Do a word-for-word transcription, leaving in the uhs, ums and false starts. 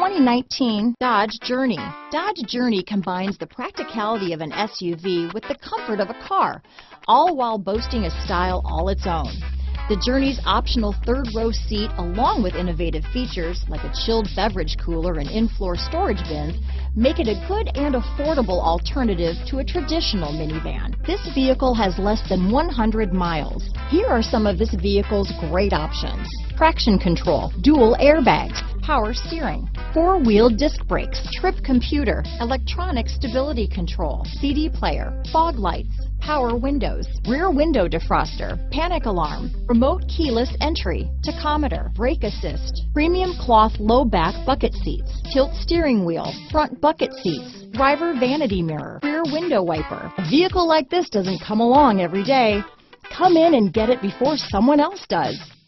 twenty nineteen Dodge Journey. Dodge Journey combines the practicality of an S U V with the comfort of a car, all while boasting a style all its own. The Journey's optional third-row seat, along with innovative features like a chilled beverage cooler and in-floor storage bins, make it a good and affordable alternative to a traditional minivan. This vehicle has less than one hundred miles. Here are some of this vehicle's great options: traction control, dual airbags, power steering, four-wheel disc brakes, trip computer, electronic stability control, C D player, fog lights, power windows, rear window defroster, panic alarm, remote keyless entry, tachometer, brake assist, premium cloth low back bucket seats, tilt steering wheel, front bucket seats, driver vanity mirror, rear window wiper. A vehicle like this doesn't come along every day. Come in and get it before someone else does.